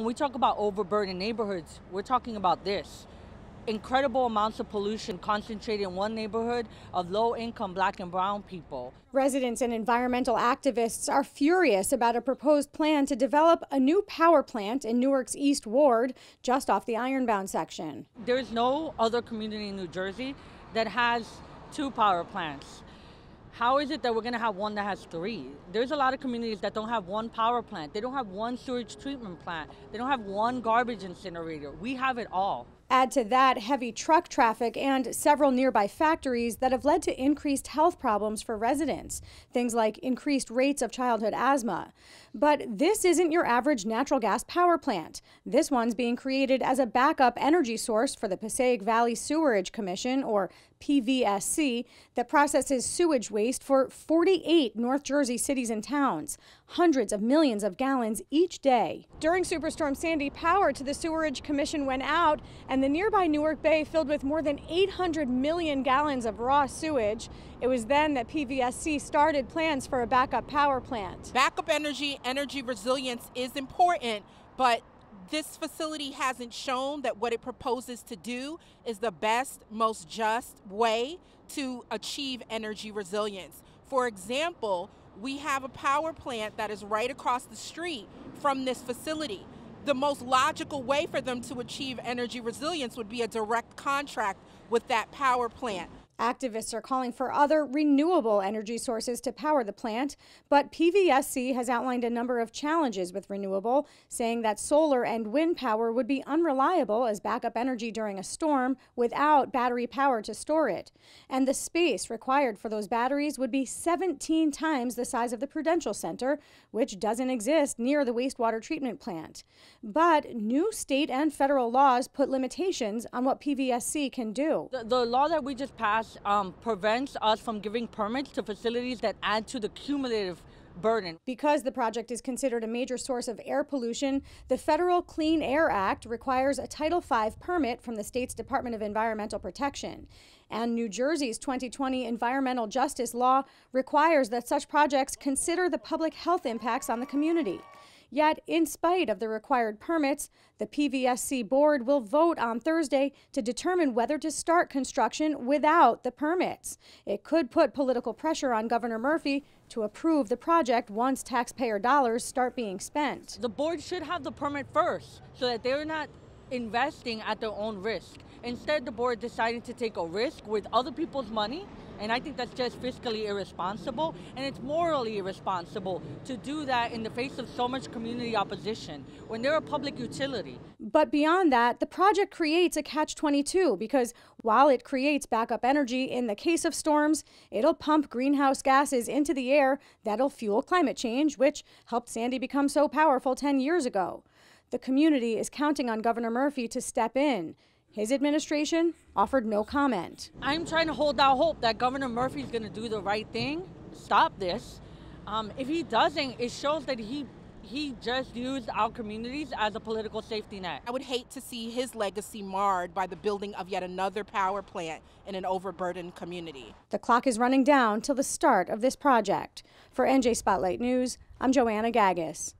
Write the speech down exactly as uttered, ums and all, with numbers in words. when we talk about overburdened neighborhoods, we're talking about this. Incredible amounts of pollution concentrated in one neighborhood of low-income black and brown people. Residents and environmental activists are furious about a proposed plan to develop a new power plant in Newark's East Ward, just off the Ironbound section. There is no other community in New Jersey that has two power plants. How is it that we're going to have one that has three? There's a lot of communities that don't have one power plant. They don't have one sewage treatment plant. They don't have one garbage incinerator. We have it all. Add to that heavy truck traffic and several nearby factories that have led to increased health problems for residents, things like increased rates of childhood asthma. But this isn't your average natural gas power plant. This one's being created as a backup energy source for the Passaic Valley Sewerage Commission, or P V S C, that processes sewage waste for forty-eight North Jersey cities and towns, hundreds of millions of gallons each day. During Superstorm Sandy, power to the Sewerage Commission went out, and the nearby Newark Bay filled with more than eight hundred million gallons of raw sewage. It was then that P V S C started plans for a backup power plant. Backup energy, energy resilience is important, but this facility hasn't shown that what it proposes to do is the best, most just way to achieve energy resilience. For example, we have a power plant that is right across the street from this facility. The most logical way for them to achieve energy resilience would be a direct contract with that power plant. Activists are calling for other renewable energy sources to power the plant, but P V S C has outlined a number of challenges with renewable, saying that solar and wind power would be unreliable as backup energy during a storm without battery power to store it. And the space required for those batteries would be seventeen times the size of the Prudential Center, which doesn't exist near the wastewater treatment plant. But new state and federal laws put limitations on what P V S C can do. The, the law that we just passed Um, prevents us from giving permits to facilities that add to the cumulative burden. Because the project is considered a major source of air pollution, the federal Clean Air Act requires a Title five permit from the state's Department of Environmental Protection. And New Jersey's twenty twenty Environmental Justice Law requires that such projects consider the public health impacts on the community. Yet, in spite of the required permits, the P V S C board will vote on Thursday to determine whether to start construction without the permits. It could put political pressure on Governor Murphy to approve the project once taxpayer dollars start being spent. The board should have the permit first so that they're not investing at their own risk. Instead, the board decided to take a risk with other people's money, and I think that's just fiscally irresponsible, and it's morally irresponsible to do that in the face of so much community opposition when they're a public utility. But beyond that, the project creates a catch twenty-two, because while it creates backup energy in the case of storms, it'll pump greenhouse gases into the air that'll fuel climate change, which helped Sandy become so powerful ten years ago. The community is counting on Governor Murphy to step in. His administration offered no comment. I'm trying to hold out hope that Governor Murphy's going to do the right thing, stop this. Um, if he doesn't, it shows that he, he just used our communities as a political safety net. I would hate to see his legacy marred by the building of yet another power plant in an overburdened community. The clock is running down till the start of this project. For N J Spotlight News, I'm Joanna Gaggis.